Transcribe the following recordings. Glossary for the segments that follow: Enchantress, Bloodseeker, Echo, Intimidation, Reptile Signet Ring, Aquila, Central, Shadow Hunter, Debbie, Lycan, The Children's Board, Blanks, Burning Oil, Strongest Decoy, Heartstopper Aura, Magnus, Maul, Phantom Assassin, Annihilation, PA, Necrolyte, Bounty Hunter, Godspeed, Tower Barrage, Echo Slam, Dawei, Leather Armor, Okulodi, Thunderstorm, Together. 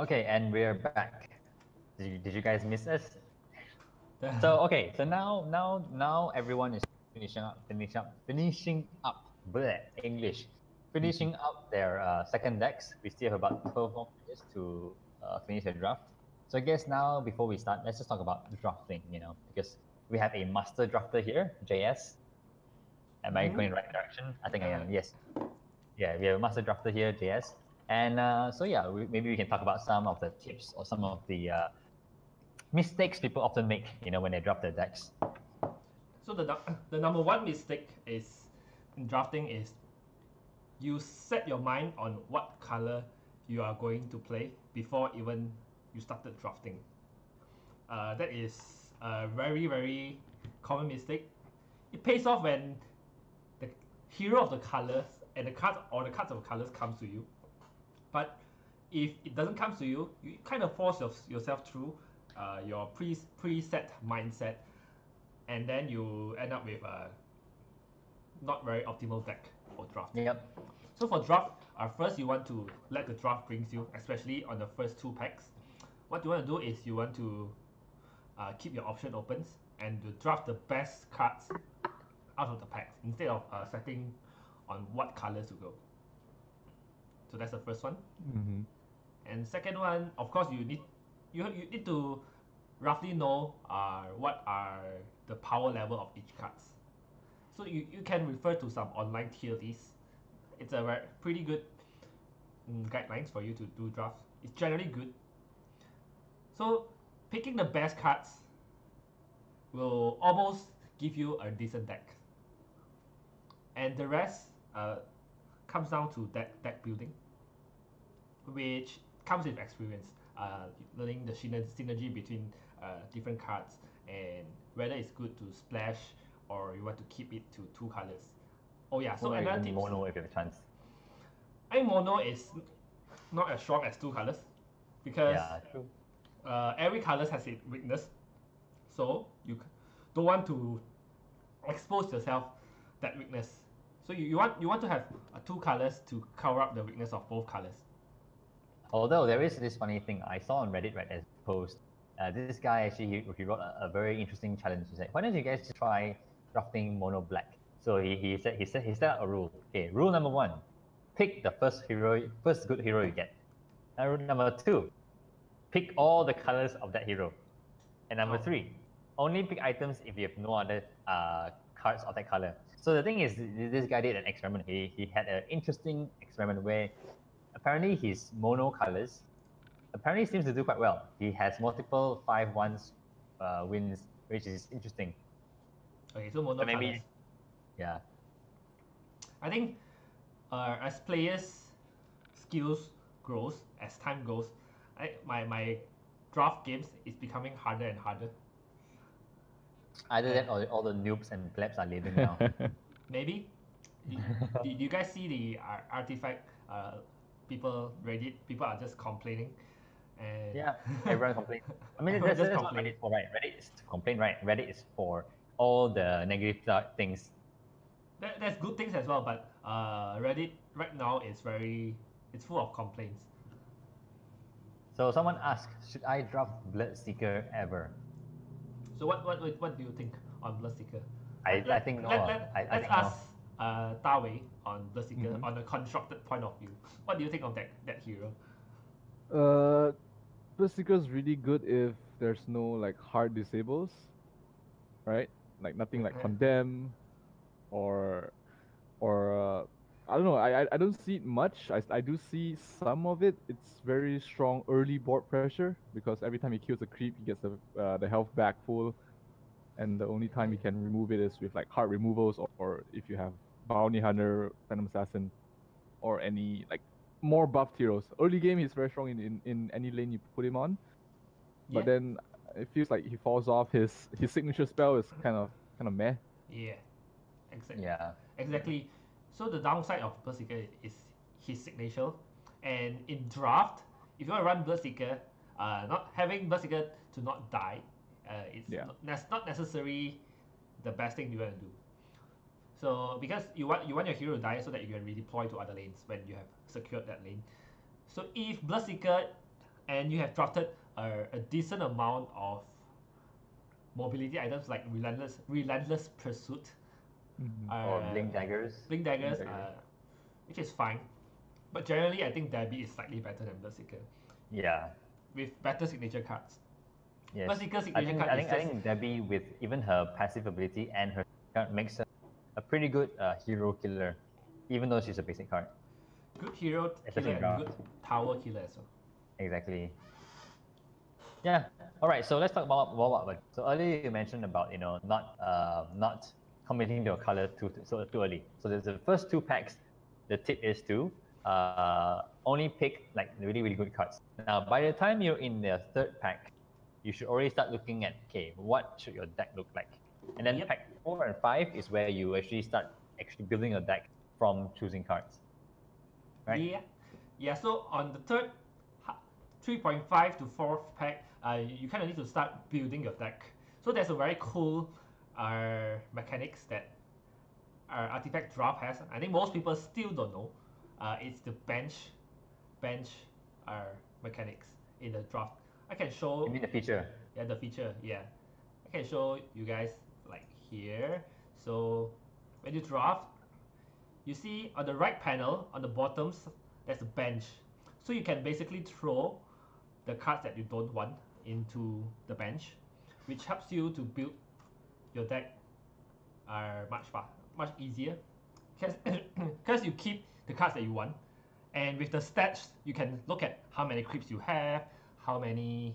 Okay, and we're back. Did you guys miss us? So okay, so now everyone is finishing up their second decks. We still have about 12 more minutes to finish the draft. So I guess now, before we start, let's just talk about drafting, you know, because we have a master drafter here, JS. Am I going in the right direction? I think I am, yes. Yeah, we have a master drafter here, JS. And so yeah, maybe we can talk about some of the tips or some of the mistakes people often make, you know, when they draft their decks. So the number one mistake is in drafting is you set your mind on what color you are going to play before even you started drafting. That is a very, very common mistake. It pays off when the hero of the colors and the cards or the cards of the colors comes to you. But if it doesn't come to you, you kind of force yourself through your preset mindset, and then you end up with a not very optimal deck for draft. Yep. So for draft, first you want to let the draft brings you, especially on the first two packs. What you want to do is you want to keep your option open and to draft the best cards out of the packs instead of setting on what colors to go. So that's the first one. Mm-hmm. And second one, of course, you need to roughly know what are the power level of each cards. So you can refer to some online tier lists. It's a very, pretty good guidelines for you to do drafts. It's generally good. So picking the best cards will almost give you a decent deck. And the rest comes down to deck building, which comes with experience. Learning the synergy between different cards and whether it's good to splash or you want to keep it to two colors. Oh yeah, so another tip. Mono if you have a chance. I think mono is not as strong as two colors because every color has its weakness. So you don't want to expose yourself that weakness. So you want to have two colors to cover up the weakness of both colors. Although there is this funny thing I saw on Reddit right as a post. This guy actually he wrote a very interesting challenge. He said, "Why don't you guys try drafting mono black?" So he set out a rule. Okay, rule number one: pick the first good hero you get. And rule number two: pick all the colors of that hero. And number three: only pick items if you have no other cards of that color. So the thing is, this guy did an experiment. He had an interesting experiment where apparently his mono colors apparently seems to do quite well. He has multiple 5-1 wins, which is interesting. Okay, so mono colors. Yeah. I think as players' skills grows, as time goes, my draft games is becoming harder and harder. Either that or all the noobs and plebs are leaving now. Maybe. Do you guys see the artifact people, Reddit, people are just complaining? And yeah, everyone complains. I mean, that's what Reddit is for, right? Reddit is to complain, right? Reddit is for all the negative things. There's good things as well, but Reddit right now is it's full of complaints. So someone asked, should I draft Bloodseeker ever? So what do you think on Bloodseeker? I think no. Let's ask Dawei on Bloodseeker on a constructed point of view. What do you think of that hero? Bloodseeker is really good if there's no like hard disables, right? Like nothing like condemn, or I don't know. I don't see it much. I do see some of it. It's very strong early board pressure because every time he kills a creep, he gets the health back full, and the only time he can remove it is with like hard removals or if you have Bounty Hunter, Phantom Assassin, or any like more buffed heroes. Early game, he's very strong in any lane you put him on, but then it feels like he falls off. His signature spell is kind of meh. Yeah, exactly. Yeah, exactly. So the downside of Bloodseeker is his signature, and in draft, if you want to run Bloodseeker, not having Bloodseeker to not die, that's not necessarily the best thing you want to do. So because you want your hero to die so that you can redeploy to other lanes when you have secured that lane. So if Bloodseeker and you have drafted a decent amount of mobility items like relentless pursuit, or blink daggers. Which is fine, but generally I think Debbie is slightly better than Bloodseeker. Yeah, with better signature cards. Yes. Bloodseeker's signature card. I think Debbie, with even her passive ability and her card, makes her a pretty good hero killer, even though she's a basic card. Good hero killer and good tower killer as well. Exactly. Yeah. All right. So let's talk about warm up. So earlier you mentioned about not committing your color too early. So there's the first two packs. The tip is to only pick like really good cards. Now by the time you're in the third pack, you should already start looking at okay, what should your deck look like? And then pack 4 and 5 is where you actually start building your deck from choosing cards. Right? Yeah. Yeah. So on the third 3.5 to 4th pack, you kind of need to start building your deck. So there's a very cool mechanics that Artifact Draft has. I think most people still don't know. It's the bench mechanics in the draft. I can show... You mean the feature? Yeah, the feature, yeah. I can show you guys like here. So when you draft, you see on the right panel, on the bottoms, there's a bench. So you can basically throw the cards that you don't want into the bench, which helps you to build your deck much easier, because you keep the cards that you want, and with the stats you can look at how many creeps you have, how many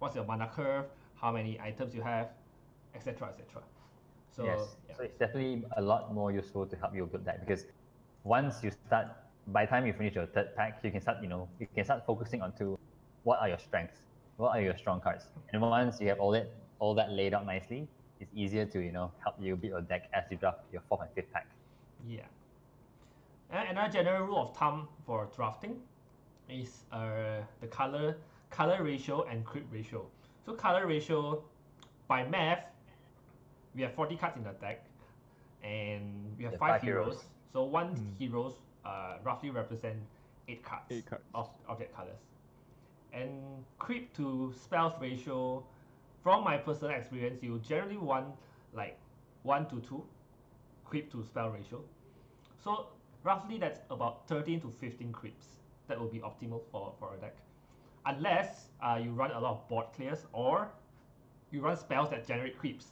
what's your mana curve, how many items you have, etc, etc. So yes, yeah. So it's definitely a lot more useful to help you build that, because once you start, by the time you finish your third pack, you can start, you can start focusing on to what are your strengths, what are your strong cards, and once you have all that laid out nicely, it's easier to help you build your deck as you draft your 4th and 5th pack. Yeah. And another general rule of thumb for drafting is the color ratio and creep ratio. So color ratio, by math, we have 40 cards in the deck, and we have 5 heroes. So 1 heroes roughly represent 8 cards, of object colors. And creep to spells ratio, from my personal experience, you generally want like 1 to 2 creep to spell ratio. So roughly that's about 13 to 15 creeps. That will be optimal for a deck. Unless you run a lot of board clears, or you run spells that generate creeps,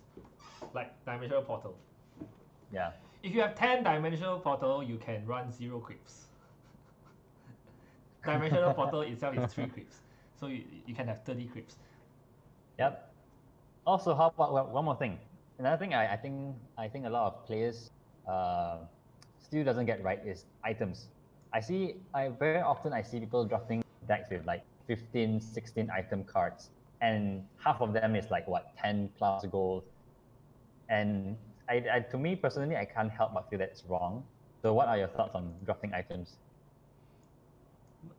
like Dimensional Portal. Yeah. If you have 10 Dimensional Portal, you can run 0 creeps. Dimensional Portal itself is 3 creeps. So you can have 30 creeps. Yep. Also, how about one more thing? Another thing I think a lot of players still doesn't get right is items. I very often see people drafting decks with like 15, 16 item cards, and half of them is like what, 10 plus gold. And to me personally, I can't help but feel that's wrong. So what are your thoughts on drafting items?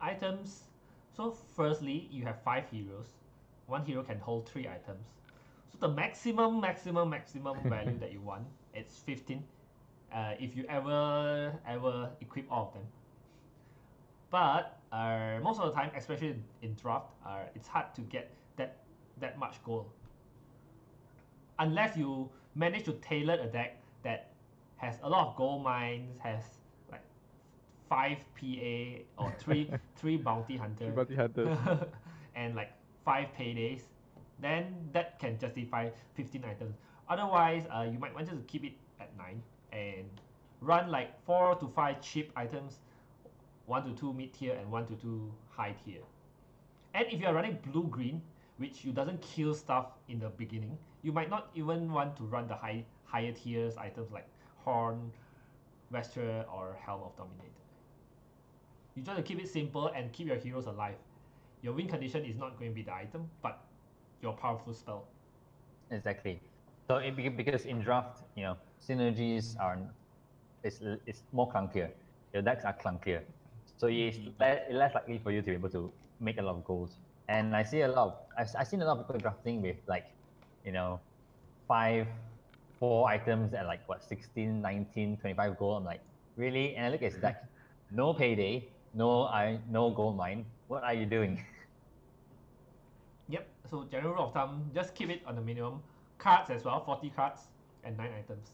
Items. So firstly, you have 5 heroes. 1 hero can hold 3 items. So the maximum value that you want, it's 15. If you ever equip all of them. But most of the time, especially in draft, it's hard to get that much gold. Unless you manage to tailor a deck that has a lot of gold mines, has like 5 PA or three Bounty Hunter. 3 Bounty Hunters. And like 5 paydays, then that can justify 15 items. Otherwise, you might want to keep it at 9 and run like 4 to 5 cheap items, 1 to 2 mid tier, and 1 to 2 high tier. And if you are running blue green, which you doesn't kill stuff in the beginning, you might not even want to run the higher tiers items like Horn, Vesture, or Helm of Dominator. You try to keep it simple and keep your heroes alive. Your win condition is not going to be the item, but your powerful spell. Exactly. So because in draft, synergies are, it's more clunkier. Your decks are clunkier, so it's less likely for you to be able to make a lot of goals. And I see I've seen a lot of people drafting with like, 4 items at like what, 16, 19, 25 gold. I'm like, really? And I look at his deck, no payday, No gold mine. What are you doing? Yep, so general rule of thumb, just keep it on the minimum. Cards as well, 40 cards and 9 items.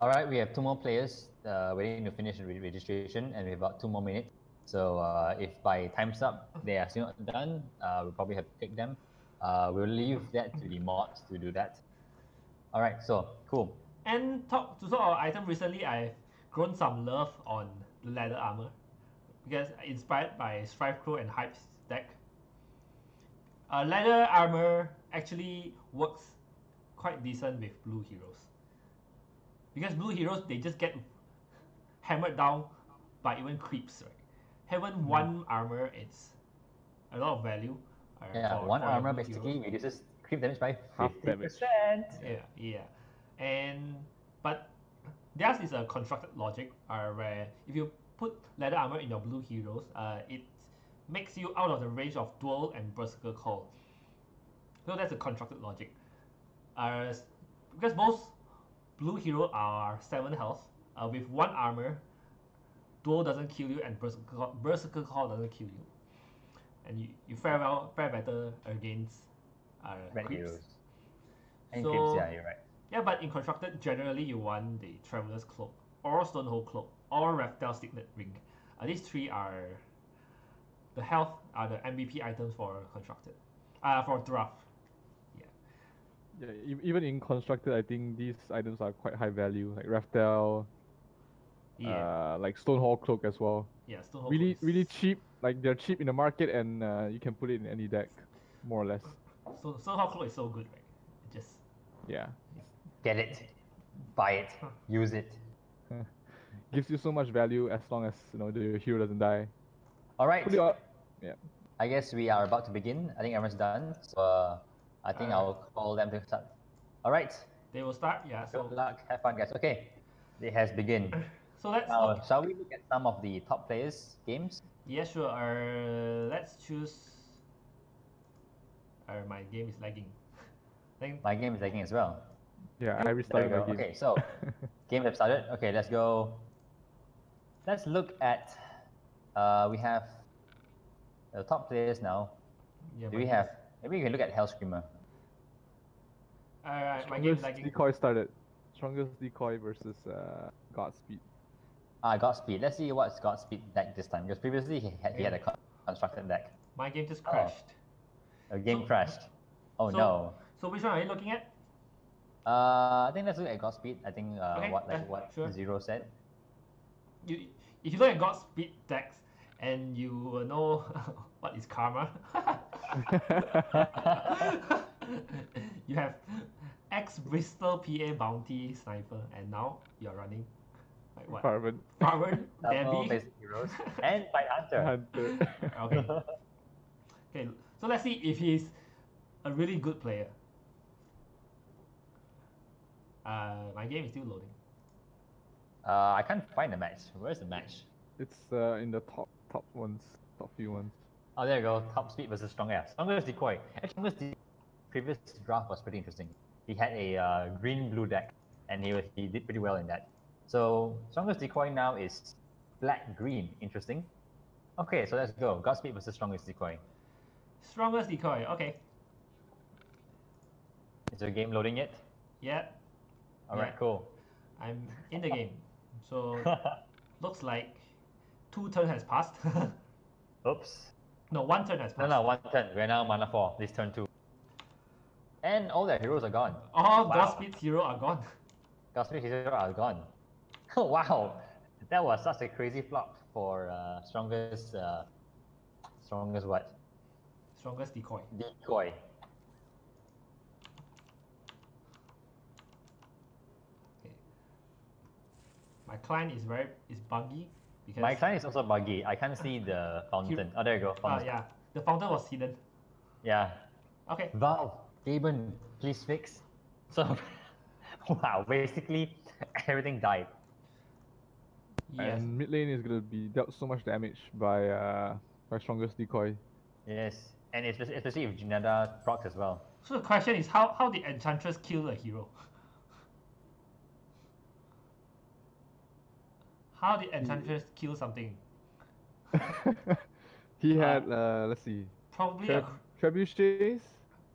Alright, we have 2 more players waiting to finish registration, and we have about 2 more minutes. So if by time's up they are still not done, we'll probably have to pick them. We'll leave that to the mods to do that. Alright, so cool. And talk to sort of item recently, I've grown some love on the leather armor, because inspired by Strife Crew and Hype's deck. Leather armor actually works quite decent with blue heroes, because blue heroes, they just get hammered down by even creeps, right? Having one armor, it's a lot of value. Yeah, one armor basically reduces creep damage by 50%. Yeah. But theirs is a constructed logic, where if you put leather armor in your blue heroes, it makes you out of the range of dual and berserker call. So that's a constructed logic. Because most blue heroes are 7 health, with one armor, dual doesn't kill you and berserker call doesn't kill you. And you fare better against red heroes. And so, creeps, yeah, you're right. Yeah, but in constructed, generally you want the Traveler's Cloak, or Stonehall Cloak, or Reptile Signet Ring. These 3 are the health, are the MVP items for constructed, for draft. Yeah. Yeah. Even in constructed, I think these items are quite high value, like Reptile, like Stonehall Cloak as well. Yeah, Stonehall Cloak. Really cheap. Like, they're cheap in the market, and you can put it in any deck, more or less. So, Stonehall Cloak is so good, right? It just... Yeah. Get it. Buy it. Use it. Gives you so much value as long as, you know, the hero doesn't die. Alright. Yeah. I guess we are about to begin. I think everyone's done. So, I think I'll call them to start. Alright. They will start, yeah. So... Good luck. Have fun, guys. Okay. It has begun. So let's... shall we look at some of the top players' games? Yeah, sure. Let's choose... my game is lagging. My game is lagging as well. Yeah, I restarted my game. Okay, so... Games have started. Okay, let's go... Let's look at... we have... the top players now. Yeah, do we have... Maybe we can look at Hell Screamer. Alright, my game is lagging. Decoy started. Strongest Decoy versus Godspeed. Godspeed. Let's see what's Godspeed deck this time, because previously he had a constructed deck. My game just crashed. Oh. Crashed. Oh no. So which one are you looking at? I think let's look at Godspeed. I think what Zero said. If you look at Godspeed decks and you know what is Karma, you have ex-Bristol PA Bounty Sniper, and now you're running Farben, Debbie, and Tidehunter. Okay, so let's see if he's a really good player. My game is still loading. I can't find the match. Where's the match? It's in the top few ones. Oh, there you go. Top speed versus Strongest Decoy. Actually, the previous draft was pretty interesting. He had a green-blue deck, and he did pretty well in that. So, Strongest Decoy now is black-green. Interesting. Okay, so let's go. Godspeed versus Strongest Decoy. Strongest Decoy, okay. Is the game loading yet? Yeah. Alright, cool. I'm in the game. So, looks like 2 turns has passed. Oops. No, 1 turn has passed. No, 1 turn. We're now mana 4. This turn 2. And all their heroes are gone. All Godspeed's heroes are gone. Godspeed's heroes are gone. Oh, wow, that was such a crazy flop for strongest what? Strongest Decoy. Decoy. Okay. My client is buggy because my client is also buggy. I can't see the fountain. Oh, there you go. Fountain. Yeah, the fountain was hidden. Yeah. Okay. Valve, Gaben, please fix. So, wow, basically everything died. Yes. And mid lane is going to be dealt so much damage by Strongest Decoy. Yes, and especially if Jinada procs as well. So the question is, how did Enchantress kill a hero? How did Enchantress kill something? He had, let's see. Probably Trebuchets?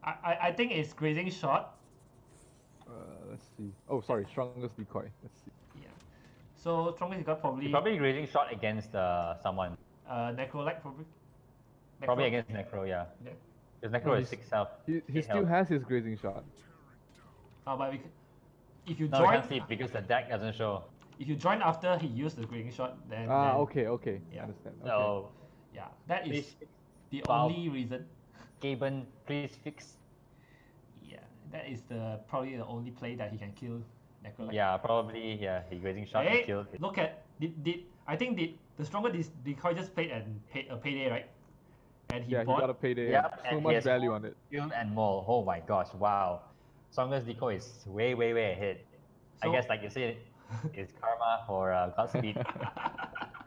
I think it's Grazing Shot. Let's see. Oh, sorry, Strongest Decoy. Let's see. Yeah. So, Strongest Decoy probably... Probably Grazing Shot against someone. Necrolyte probably. Necro. Probably against Necro, yeah. Yeah. Because Necro is 6 health. He still has his Grazing Shot. But if you join... No, I can't see because the deck doesn't show. If you join after he used the Grazing Shot, then... okay. Yeah. I understand. Okay. So, yeah, that is the only reason. Gaben, please fix. Yeah, that is probably the only play that he can kill Necrolyte. Yeah, probably, yeah, he Grazing Shot and killed. Look at... I think the Strongest Decoy just played a Payday, right? And he bought... he got a Payday. Yep, so much value on it. And Maul, oh my gosh, wow. Strongest Decoy is way ahead. So, I guess, like you said, it's Karma or Godspeed.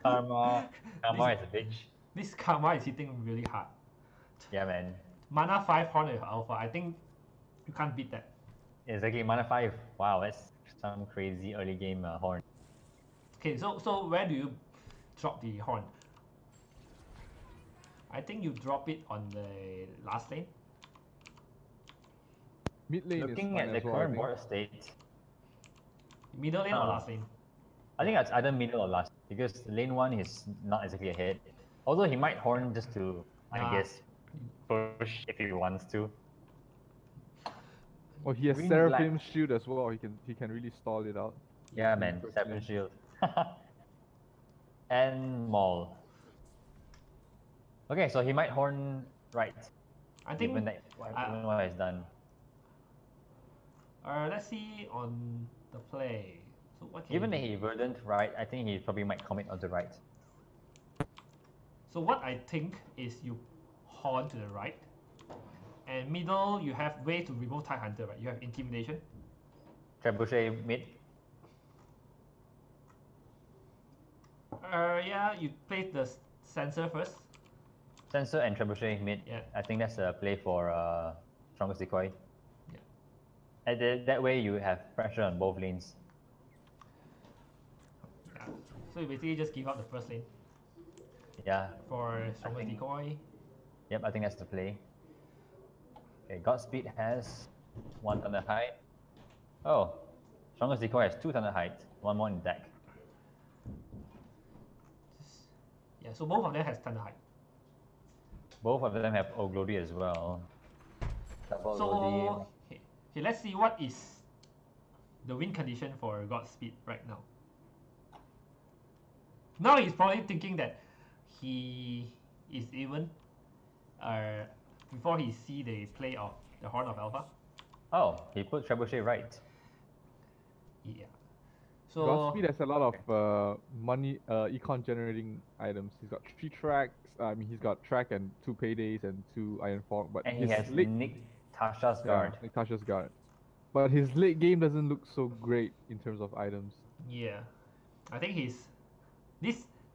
Karma is a bitch. This Karma is hitting really hard. Yeah, man. Mana 5 Horn with Alpha, I think you can't beat that. Exactly, Mana 5. Wow, that's some crazy early game Horn. Okay, so where do you drop the Horn? I think you drop it on the last lane. Mid lane. Looking at the current board state. Middle lane or last lane? I think it's either middle or last, because lane 1 is not exactly ahead. Although he might horn just to, I guess, push if he wants to. Well, he has Green Seraphim Black Shield as well. He can really stall it out. Yeah, man, Seraphim Shield. And Maul. Okay, so he might horn right. I think when what is done. Let's see on the play. So what can Given that he verdant right, I think he probably might commit on the right. So what I think is you horn to the right, and middle you have way to remove Tidehunter, right? You have intimidation. Trebuchet mid. Yeah, you play the sensor first. Sensor and Trebuchet mid. Yeah. I think that's a play for Strongest Decoy. Yeah. And that way you have pressure on both lanes. Yeah. So you basically just give up the first lane. Yeah. For Strongest Decoy. Yep, I think that's the play. Okay, Godspeed has 1 Thunder Height. Oh, Strongest Decoy has 2 Thunder Height. 1 more in the deck. Yeah, so both of them has Thunder Height. Both of them have Oglody as well. Double Oglody. Okay, let's see what is the win condition for Godspeed right now. Now he's probably thinking that he is even before he see the play of the Horn of Alpha. Oh, he put Trebuchet right. Yeah. So Godspeed has a lot of money, econ generating items. He's got 3 tracks. I mean, he's got track and 2 paydays and 2 iron fork. But and he has Tasha's Guard. Yeah, Tasha's Guard. But his late game doesn't look so great in terms of items. Yeah, I think he's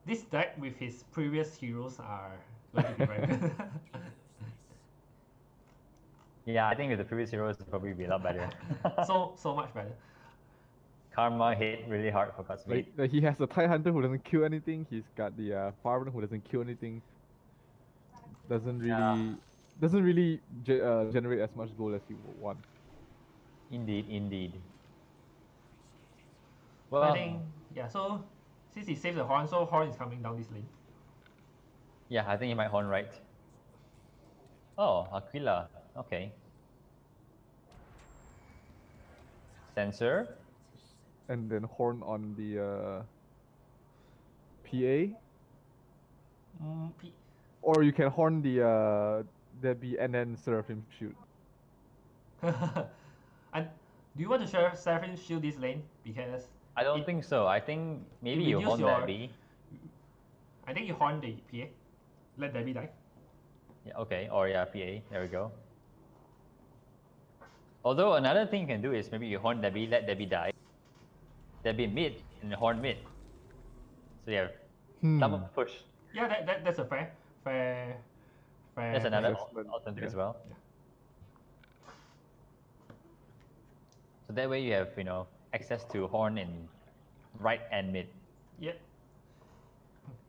this deck with his previous heroes are going to be very good. Yeah, I think with the previous heroes, it'll probably be a lot better. so much better. Karma hit really hard for Godspeed. Like, he has a Tidehunter who doesn't kill anything. He's got the Farmer who doesn't kill anything. Doesn't really generate as much gold as he would want. Indeed. Well, I think so since he saved the horn, so horn is coming down this lane. Yeah, I think he might horn right. Oh, Aquila. Okay. Sensor. And then horn on the PA. Or you can horn the Debbie and then Seraphim Shield. And do you want to share Seraphim Shield this lane? Because I don't think so. I think maybe you horn Debbie. I think you horn the PA. Let Debbie die. Yeah. Okay. Or yeah, PA. There we go. Although another thing you can do is maybe you horn Debbie, let Debbie die. That'd be mid and horn mid. So yeah, double push. Yeah, that's a fair. That's another alternative as well. Yeah. So that way you have access to horn in right and mid. Yep.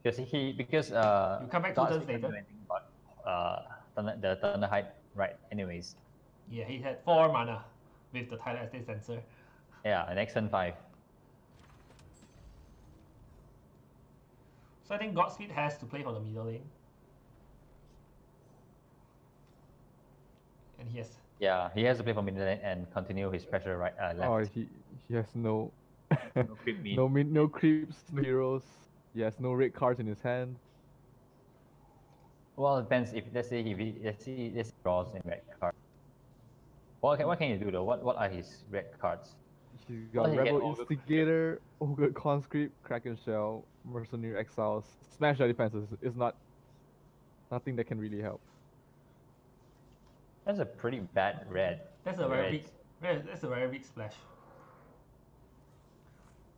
Because he you come back 2 turns later. Got, the Thunder Height, right? Anyways. Yeah, he had 4 mana with the Tidal Estate Sensor. Yeah, an X and 5. So I think Godspeed has to play for the middle lane. And he has... Yeah, he has to play for middle lane and continue his pressure right, left. Oh, he has no... no creeps, no heroes. He has no red cards in his hand. Well, it depends if, let's say he draws in red cards. What can you do though? What are his red cards? He's got Rebel Instigator, Ogre Conscript, Kraken Shell, Mercenary Exiles, Smash their defenses. It's nothing that can really help. That's a pretty bad red. That's a very big. That's a very big splash.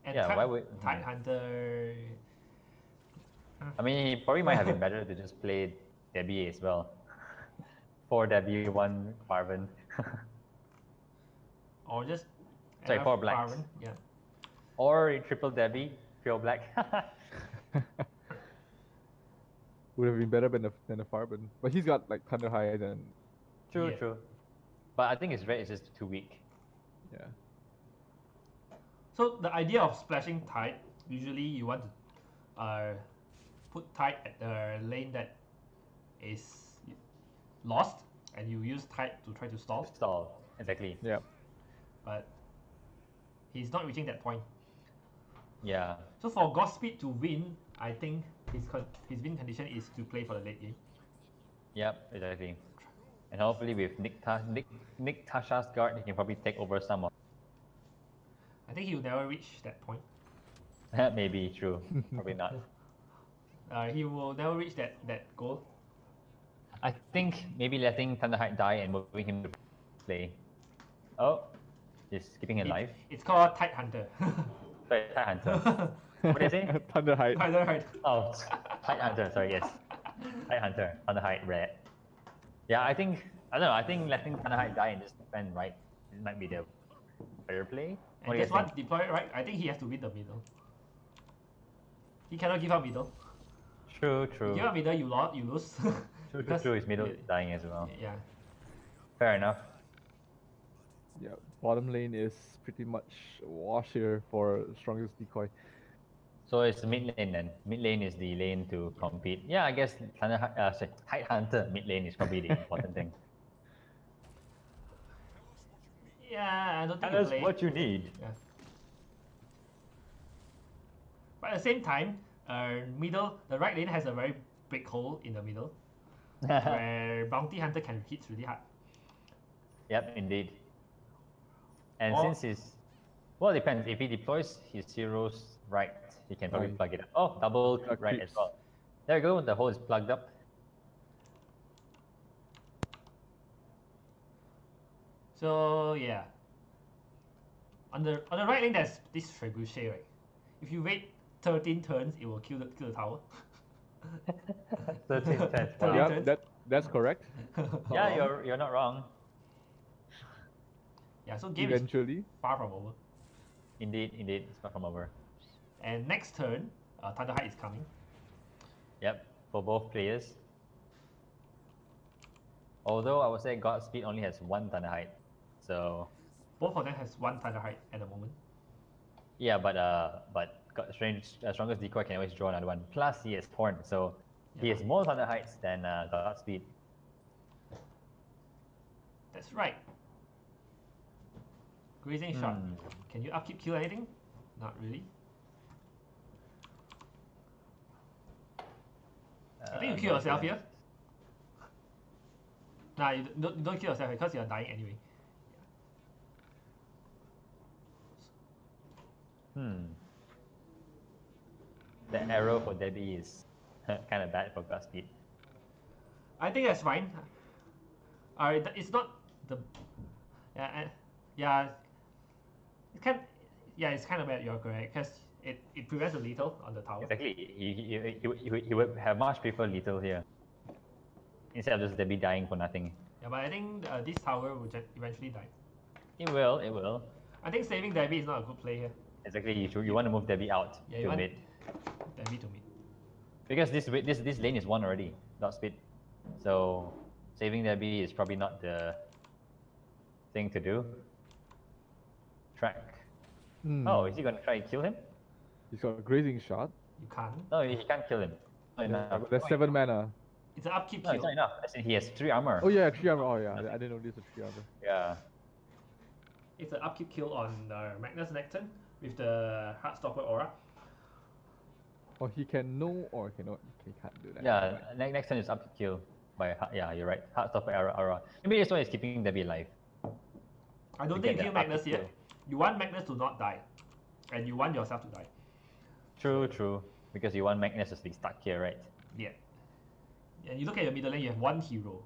And yeah, why would Tidehunter? I mean, he probably might have been better to just play Debbie as well. 4 Debbie, 1 Parvin. Or just. Sorry, 4 Blacks. Parvin, yeah. Or a triple Debbie, pure black. Would have been better than a Farben. But he's got like Thunder Height and. True, yeah. True. But I think his red is just too weak. Yeah. So the idea of splashing Tide, usually you want to put Tide at the lane that is lost, and you use Tide to try to stall. Stall, exactly. Yeah. But he's not reaching that point. Yeah. So for Godspeed to win, I think his win condition is to play for the late game. Yep, exactly. And hopefully with Nick Tasha's Guard, he can probably take over some of. I think he'll never reach that point. That may be true. Probably not. He will never reach that goal. I think maybe letting Thunderhide die and moving him to play. Oh, he's keeping it alive. It's called Tidehunter. Sorry, Tidehunter. What did I say? Thunderhide. Thunderhide. Oh, Tidehunter. Sorry, yes. Tidehunter. Thunderhide red. Yeah, I think letting Thunder die and just defend right might be the better play. And just want to deploy it right, I think he has to win the middle. He cannot give up middle. True, true. If you give up middle, you lose. True, true, true. His middle is dying as well. Yeah. Fair enough. Yeah, bottom lane is pretty much wash here for Strongest Decoy. So it's mid lane then. Mid lane is the lane to compete. Yeah, I guess Tidehunter mid lane is probably the important thing. Yeah, I don't think that's what you need. Yeah. But at the same time, the right lane has a very big hole in the middle, where Bounty Hunter can hit really hard. Yep, indeed. And since he's, well, it depends. If he deploys his heroes right, he can probably plug it up. Oh, double click right as well. There you go, the hole is plugged up. So yeah. On the right lane there's this Trebuchet, right? If you wait 13 turns it will kill the tower. 13 turns. Wow. Yeah, that's correct. Yeah, you're not wrong. Yeah, so game is far from over. Indeed, it's far from over. And next turn, Thunder Height is coming. Yep, for both players. Although I would say Godspeed only has 1 Thunder Height, so both of them has 1 Thunder Height at the moment. Yeah, but Strongest Decoy can always draw another one. Plus he has Thorn, so yeah. He has more Thunder Heights than Godspeed. That's right. Grazing Shot. Can you upkeep kill anything? Not really. I think you kill yourself here. Nah, you don't kill yourself because you're dying anyway. Yeah. The arrow for Debbie is kind of bad for Godspeed. I think that's fine. Alright, it's not the. Yeah. It's kind of bad. You're correct because it prevents a lethal on the tower. Exactly. He would have much preferred lethal here instead of just Debbie dying for nothing. Yeah, but I think this tower will eventually die. It will. I think saving Debbie is not a good play here. Exactly. You want to move Debbie out to mid. Debbie to mid. Because this lane is won already, Godspeed. So saving Debbie is probably not the thing to do. Track. Oh, is he gonna try and kill him? He's got a Grazing Shot. You can't. No, he can't kill him. Yeah, that's 7 mana. It's an upkeep kill. No, it's not enough. As in he has 3 armor. Oh yeah, 3 armor. Oh yeah, I didn't notice the 3 armor. Yeah. It's an upkeep kill on Magnus next turn with the Heartstopper aura. Or he can know or cannot. He can't do that. Yeah, right. Next turn is upkeep kill. By yeah, you're right. Heartstopper aura. Maybe this one is keeping Debbie alive. I don't think you kill Magnus yet. You want Magnus to not die, and you want yourself to die. True, true. Because you want Magnus to be stuck here, right? Yeah. Yeah. You look at your middle lane. You have 1 hero.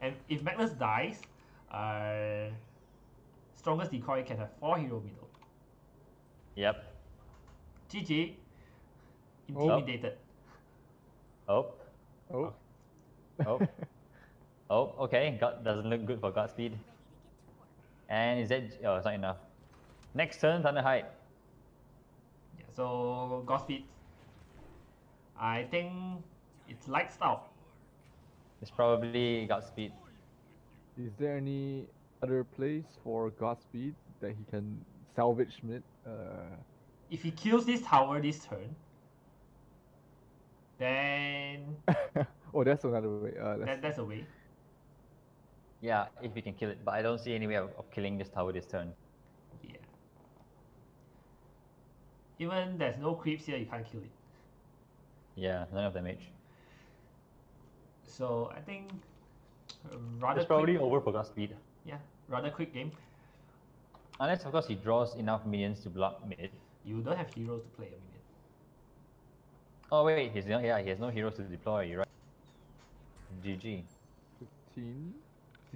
And if Magnus dies, Strongest Decoy can have 4 hero middle. Yep. GG. Intimidated. Oh. Oh. Oh. Oh. Okay. God doesn't look good for Godspeed. And is that? Oh, it's not enough. Next turn, Thunder Height. Yeah, so Godspeed. I think it's lights out. It's probably Godspeed. Is there any other place for Godspeed that he can salvage mid? If he kills this tower this turn, then oh, that's another way. That's a way. Yeah, if you can kill it, but I don't see any way of killing this tower this turn. Yeah. Even there's no creeps here, you can't kill it. Yeah, none of damage. So I think rather it's probably over for Godspeed. Yeah, rather quick game. Unless of course he draws enough minions to block mid. You don't have heroes to play a minion. Oh wait, he's not. Yeah, he has no heroes to deploy. You're right. GG. 15.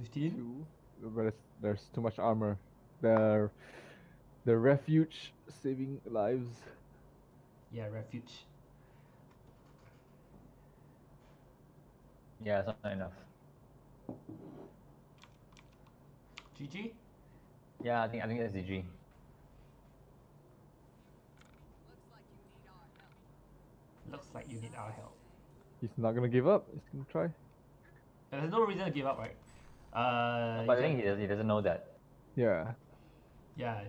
15? But there's too much armor. The refuge saving lives. Yeah, refuge. Yeah, it's not enough. GG? Yeah, I think that's GG. Looks like you need our help. He's not gonna give up. He's gonna try. There's no reason to give up, right? But I think he doesn't know that. Yeah. Yeah.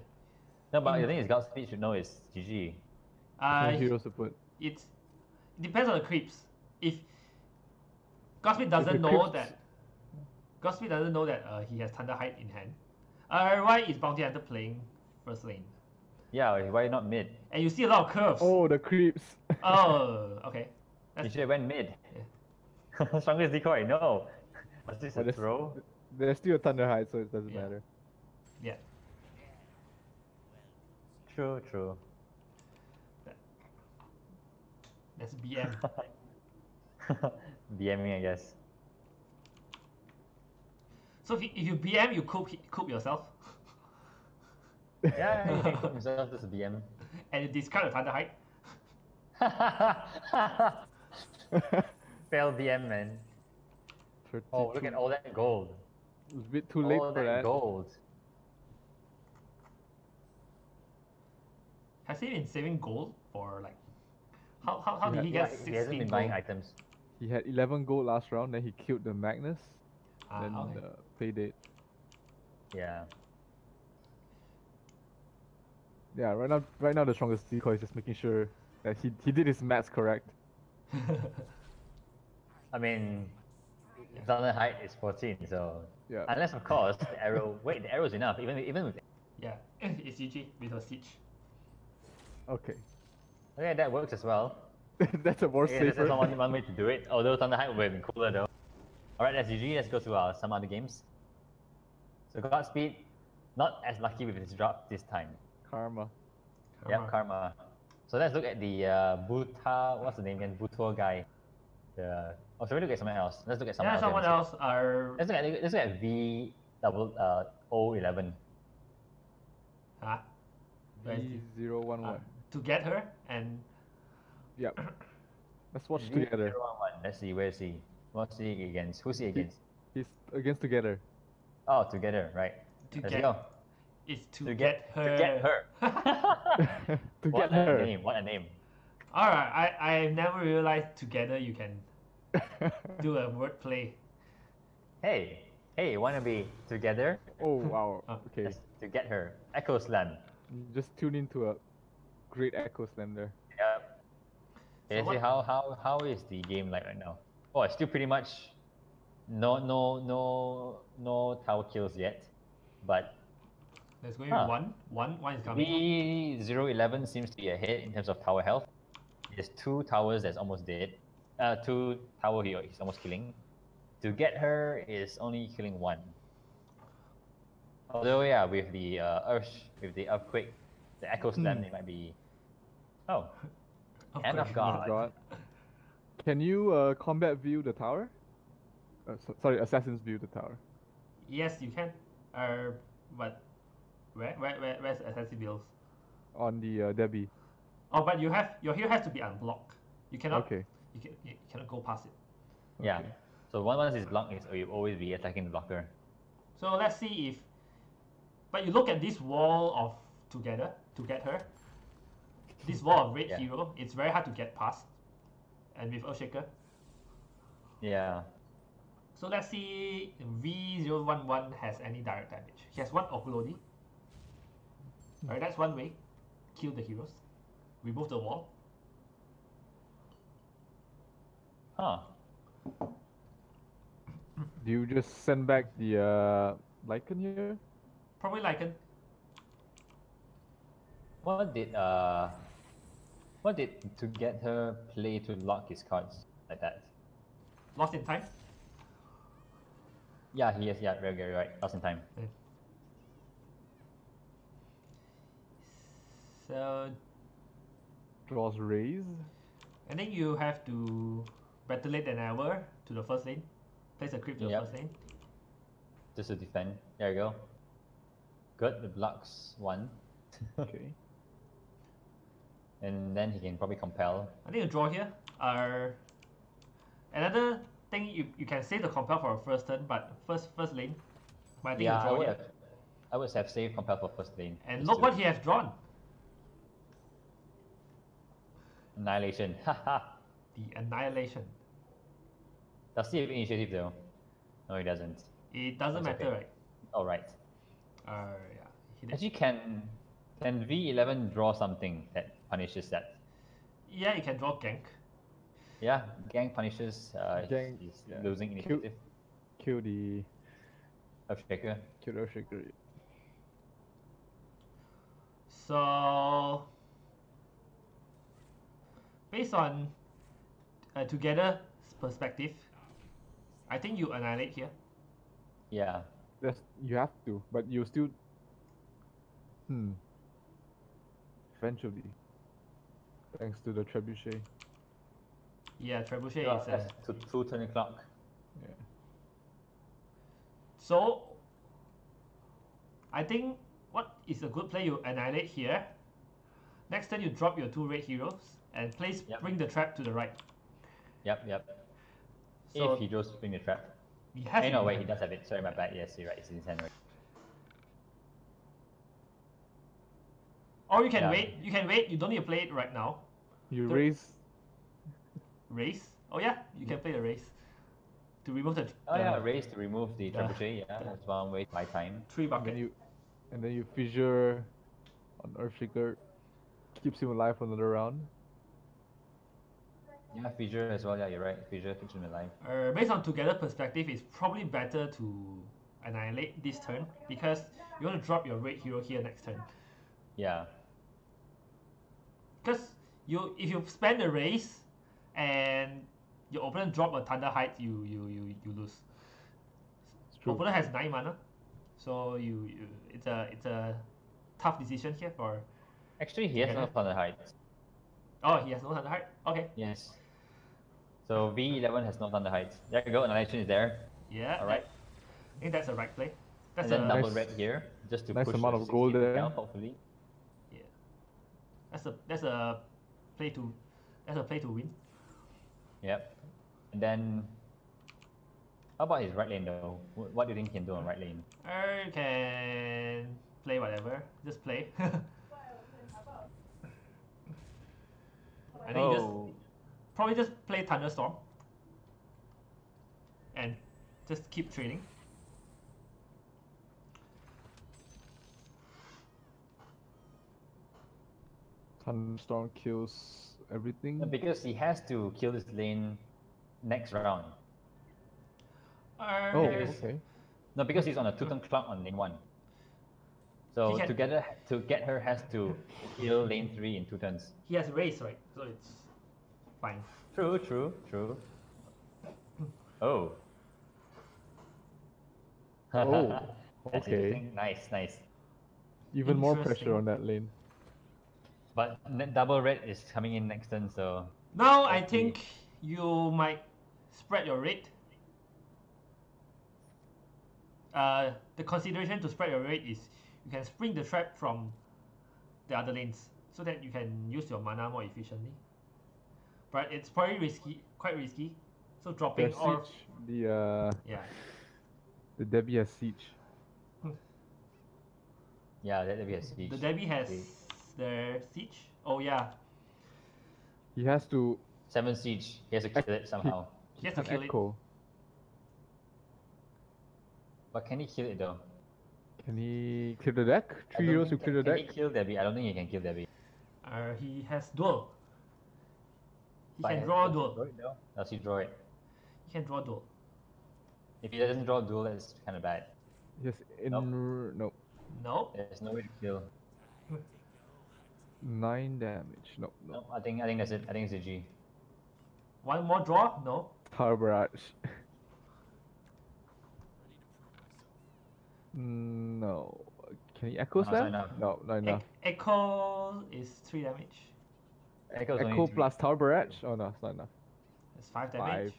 No, but the thing is, Godspeed should know it's GG. Heroes to put. It depends on the creeps. If Godspeed doesn't know that, he has Thunder Height in hand. Why is Bounty Hunter playing first lane? Yeah, why not mid? And you see a lot of curves. Oh, the creeps. Oh, okay. That's... You should have went mid. Yeah. Strongest Decoy, no. Was this a throw? There's still a Thunder Height, so it doesn't matter. Yeah. True, true. That's BM. BMing, I guess. So if you BM, you coop yourself. Yeah, you can coop yourself, just BM. And you discard a Thunder Height. Fail BM, man. Oh, look at all that gold. It was a bit too late for that. All that gold. Has he been saving gold for like... How did he get 16 gold? He hasn't been buying items. He had 11 gold last round, then he killed the Magnus. Then the playdate. Yeah. Yeah, right now the Strongest Decoy is just making sure that he did his maths correct. I mean... Thunder Height is 14, so yeah. Unless of course the arrow. Wait, the arrow's enough. Even with yeah, it's GG with her siege. Okay. Okay, that works as well. That's a more safer. That's not one way to do it. Although Thunder Height would have been cooler though. All right, that's GG. Let's go to some other games. So Godspeed, not as lucky with his drop this time. Karma. Yep, Karma. So let's look at the Buta. What's the name again? Buto guy. The oh, should we look at someone else? Let's look at someone else. Yeah, someone else. Let's look at V0011. Huh? V011. To get her and. Yep. Let's watch V011. Together. Let's see, where is he? What's he against? Who's he against? He's against Together. Oh, Together, right. It's to get her. To get her. To get her. What a name. Alright, I never realized together you can do a wordplay. Hey, wanna be together? Oh wow, okay. Just to get her. Echo Slam. Just tune into a great Echo Slam there. Yep. So see how is the game like right now? Oh, it's still pretty much no tower kills yet, but there's going to be one is coming. B011 seems to be ahead in terms of tower health. There's two towers that's almost dead. Two tower here is almost killing. To get her is only killing one. Although yeah, with the earthquake, the Echo Slam, they might be. Oh, Hand of God. Can you combat view the tower? Sorry, assassins view the tower. Yes, you can. But where's assassin builds? On the Debbie. Oh, but you have your hero has to be unblocked. You cannot. Okay. You cannot go past it. Okay. Yeah. So once it's blocked, you always be attacking the blocker. So let's see if. But you look at this wall of together to get her. This wall of red hero, it's very hard to get past. And with Earthshaker. Yeah. So let's see V011 has any direct damage. He has one Okulodi. Alright, that's one way. Kill the heroes. Remove the wall. Huh. Do you just send back the Lycan here? Probably Lycan. What did Together play to lock his cards like that? Lost in Time? Yeah, he is. Yeah, very right. Lost in Time. Okay. So. Draws raise. And then you have to battle it an hour to the first lane. Place a creep to the first lane. Just to defend. There you go. Good. The blocks one. Okay. And then he can probably compel. I think you draw here. Another thing you can save the compel for a first turn, but first lane. But I think you draw here. I would have saved compel for first lane. And look what he has drawn. Annihilation. Haha. The Annihilation. Does he have initiative though? No, he doesn't. It doesn't matter, right? Oh, right. Yeah. Actually, can V11 draw something that punishes that? Yeah, you can draw Gank. Yeah, Gank punishes. Gank, he's losing initiative. Kill the Earthshaker. Kill the Earthshaker. So, based on Together's perspective, I think you annihilate here. Yeah. That's, you have to, but you still. Eventually. Thanks to the Trebuchet. Yeah, Trebuchet is to 2:20 clock. Yeah. So I think what is a good play, you annihilate here. Next turn you drop your two red heroes and bring the trap to the right. Yep. So if he does bring the trap. Wait, he does have it. Sorry, my bad. Yes, you're right, it's in his hand right. Or you can wait. You can wait. You don't need to play it right now. Raise? Oh yeah, you can play the raise to remove the. Raise to remove the Trebuchet. Yeah, that's one way. My time. 3 buckets. And then you Fissure on Earthshaker, keeps him alive for another round. Yeah, Fissure as well. Yeah, you're right. Fissure keeps him alive. Based on Together perspective, it's probably better to annihilate this turn because you want to drop your red hero here next turn. Yeah. Because if you spend the raise and your opponent drop a Thunder Height, you lose. Your opponent has 9 mana, so it's a tough decision here for. Actually, he has no Thunder Height. Oh, he has no Thunder Height. Okay. Yes. So V11 has no Thunder Height. There you go. Annihilation is there. Yeah. All right. I think that's the right play. That's a double red here, just to push amount of gold there. Hopefully. That's a play to win. Yep. And then how about his right lane though? What do you think he can do on right lane? I can play whatever. Just play. I think you just probably just play Thunderstorm and just keep training. Thunderstorm kills everything. No, because he has to kill this lane next round. Oh, okay. No, because he's on a 2-turn clock on lane 1. So together to get her has to kill lane 3 in 2 turns. He has race, right? So it's fine. True, true, true. Oh. Oh. Okay. Nice, nice. Even more pressure on that lane. But double red is coming in next turn, so... Now I think you might spread your rate. The consideration to spread your rate is you can spring the trap from the other lanes so that you can use your mana more efficiently. But it's probably risky, quite risky. So dropping the or... Siege, the Debbie has siege. Yeah, the Debbie has siege. The Debbie has... their siege? Oh yeah. He has to... 7 siege. He has to kill it somehow. He has to kill it. But can he kill it though? Can he kill the deck? 3 heroes to kill the deck? Can he kill Debbie? I don't think he can kill Debbie. He has duel. He can draw duel. Does he draw it? He can draw duel. If he doesn't draw duel, that's kind of bad. Yes, nope. There's no way to kill. 9 damage. Nope, nope. No, I think that's it. I think it's a G. One more draw? No. Power barrage. No. Can he echo slam? No, no, no. Echo is 3 damage. Echo plus tower barrage? Oh no, it's not enough. It's 5 damage.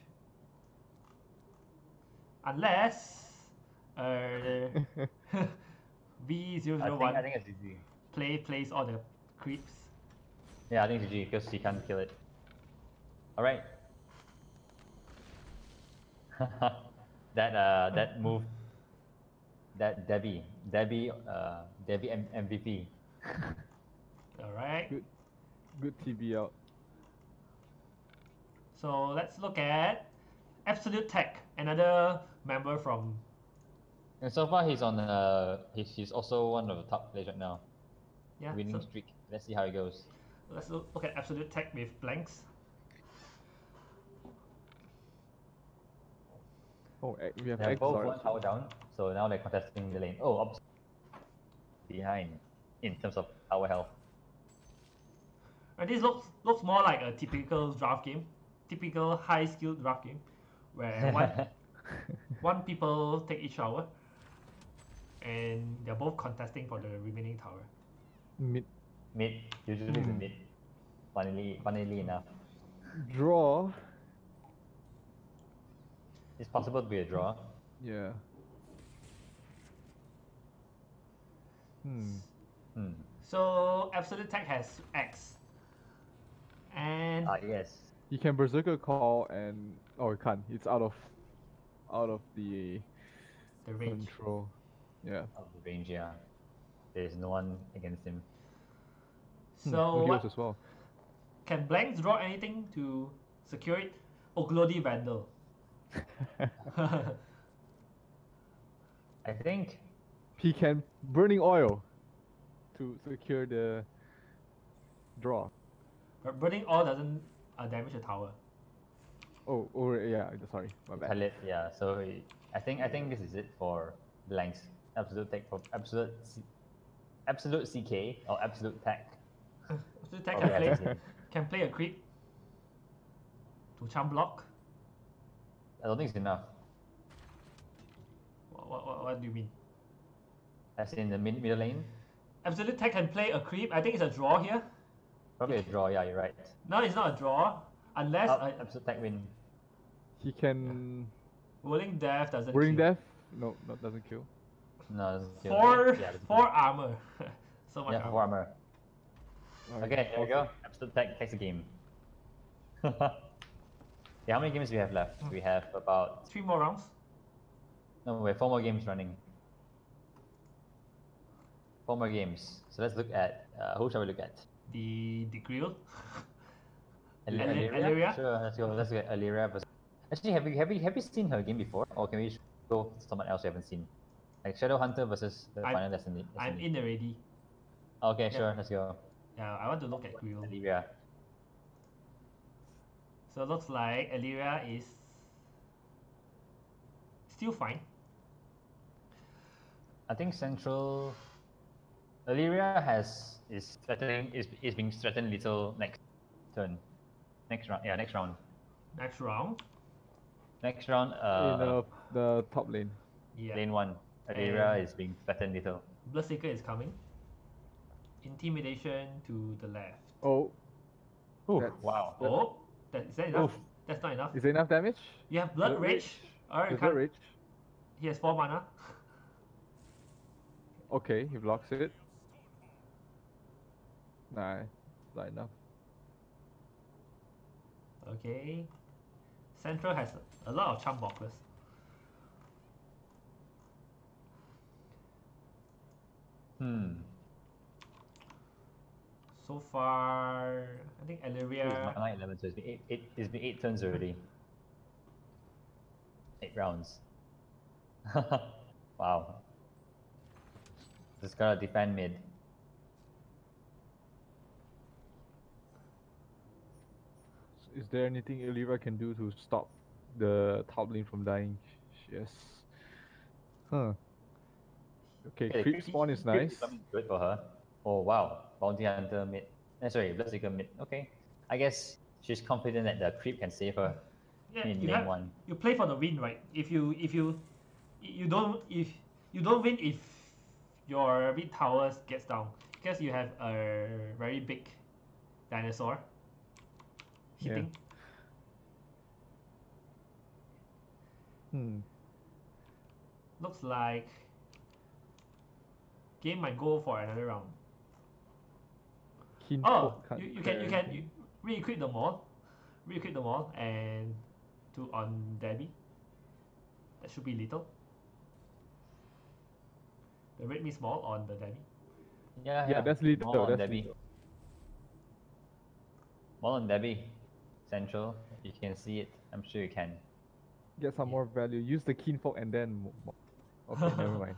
Unless B001 I think it's GG. Plays all the creeps. Yeah, I think it's GG because he can't kill it. Alright. that move. That Debbie MVP. Alright. Good TB out. So let's look at Absolute Tech, another member from. And so far he's on he's also one of the top players right now. Yeah, winning streak. Let's see how it goes. Let's look at Absolute Tech with Blanks. Oh, we have both 1 power down, so now they're contesting the lane. Oh, opposite. Behind in terms of our health. Right, this looks more like a typical draft game, typical high skilled draft game, where one people take each tower, and they're both contesting for the remaining tower. Mid. Usually it's mid. Funnily enough. Draw. It's possible to be a draw. Yeah. So Absolute Tech has X. And yes. He can Berserker call and he can't. It's out of the range. Control. Yeah. Out of the range, yeah. There's no one against him. So what, as well. Can Blanks draw anything to secure it? Oglody Vandal. I think he can Burning Oil to secure the draw. But Burning Oil doesn't damage the tower. Oh, yeah. Sorry, my bad. Yeah. So I think this is it for Blanks. Absolute Tech for Absolute CK or Absolute Tech. Absolute Tech can play a creep to charm block. I don't think it's enough. What do you mean? As in the middle lane? Absolute Tech can play a creep. I think it's a draw here. Probably a draw, yeah, you're right. No, it's not a draw. Unless... Absolute Tech win. He can... Whirling Death doesn't kill. Whirling Death? No, doesn't kill. No, 4 armor. So much armor. 4 armor. Okay, there we go. Absolute Tech takes the game. How many games do we have left? We have about 3 more rounds. No, we have 4 more games running. 4 more games. So let's look at who shall we look at? The grill. Alleria? Sure, let's go. Let's get Alleria. Actually, have you seen her game before, or can we go someone else you haven't seen? Like Shadow Hunter versus the Final Destiny. I'm in already. Okay, yeah. Sure. Let's go. Yeah, I want to look at Grill. Alleria. So it looks like Alleria is still fine. I think Central. Alleria is being threatened little next turn. Next round, yeah, next round. In the top lane. Yeah. Lane 1. Alleria is being threatened little. Bloodseeker is coming. Intimidation to the left. Oh. Ooh. Wow. Oh. Is that enough? Oof. That's not enough. Is it enough damage? You have Blood Rage. Alright, Blood Rage. He has 4 mana. Okay, he blocks it. Nah, not enough. Okay. Central has a lot of chump blockers. So far, I think Alleria... So it's been eight turns already. 8 rounds. Wow. Just gotta defend mid. Is there anything Alleria can do to stop the top lane from dying? Yes. Huh. Okay, yeah, creep spawn is nice. Good for her. Oh wow. Bounty Hunter mid. Sorry, Bloodseeker mid. Okay. I guess she's confident that the creep can save her. Yeah, in lane 1. You play for the win, right? If you don't win if your mid tower gets down. Because you have a very big dinosaur hitting. Yeah. Looks like game might go for another round. You can re-equip the Maul. Re-equip the Maul and do on Debbie. That should be little. The red means Maul on the Debbie. Yeah, that's little. Maul on Debbie. Maul on Debbie. Central. You can see it. I'm sure you can. Get some more value. Use the Keen Fork and then Maul. Okay, never mind.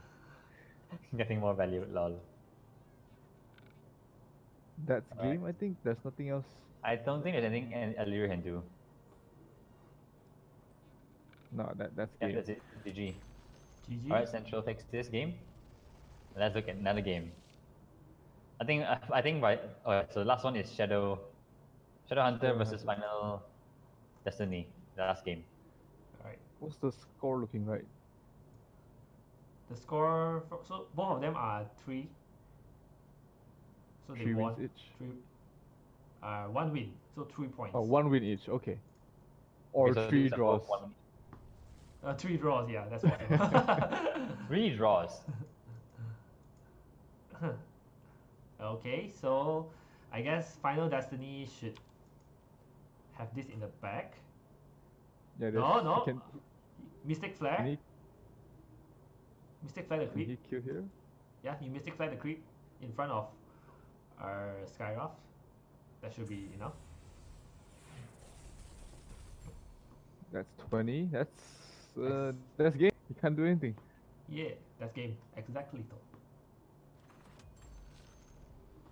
Getting more value, lol. That's game, I think. There's nothing else. I don't think there's anything Alleria can do. No, that's game. That's it. GG. GG. Alright, Central takes this game. Let's look at another game. I think right. Alright, so the last one is Shadow Hunter versus Final Destiny. The last game. Alright. What's the score looking like? The score. So both of them are 3. So they won each. 1 win, so 3 points. Oh, 1 win each, okay. Or okay, so 3 draws. 3 draws, yeah, that's possible. 3 draws. Okay, so I guess Final Destiny should have this in the back. Yeah, no. Mystic Flare. Mystic Flare the creep. Did he kill here? Yeah, you Mystic Flare the creep in front of our Skyroft. That should be enough. That's 20. That's game. You can't do anything. Yeah, that's game. Exactly.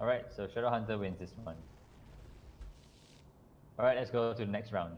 Alright, so Shadow Hunter wins this one. Alright, let's go to the next round.